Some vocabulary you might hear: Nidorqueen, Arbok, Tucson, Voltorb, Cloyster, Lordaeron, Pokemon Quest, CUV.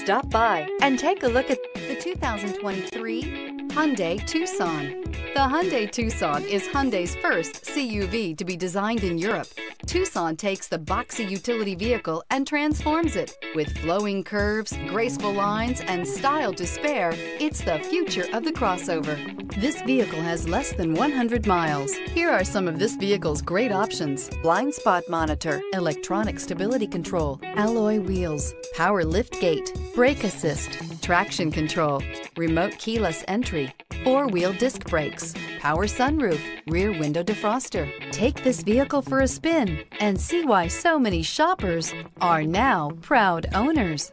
Stop by and take a look at the 2023 Hyundai Tucson. The Hyundai Tucson is Hyundai's first CUV to be designed in Europe. Tucson takes the boxy utility vehicle and transforms it. With flowing curves, graceful lines, and style to spare, it's the future of the crossover. This vehicle has less than 100 miles. Here are some of this vehicle's great options: blind spot monitor, electronic stability control, alloy wheels, power lift gate, brake assist, traction control, remote keyless entry, four-wheel disc brakes, power sunroof, rear window defroster. Take this vehicle for a spin and see why so many shoppers are now proud owners.